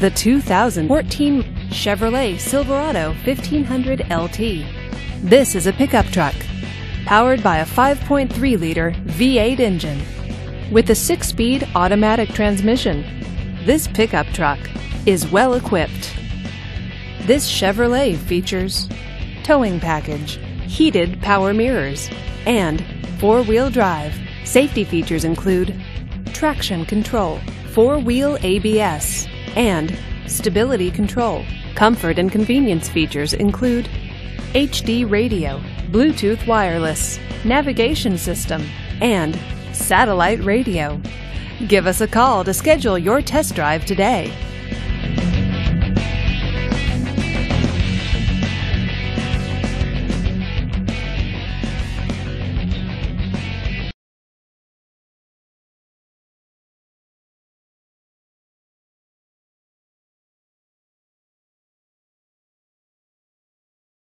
The 2014 Chevrolet Silverado 1500 LT. This is a pickup truck powered by a 5.3-liter V8 engine with a 6-speed automatic transmission. This pickup truck is well equipped. This Chevrolet features towing package, heated power mirrors, and four-wheel drive. Safety features include traction control, four-wheel ABS, and stability control. Comfort and convenience features include HD radio, Bluetooth wireless, navigation system, and satellite radio. Give us a call to schedule your test drive today.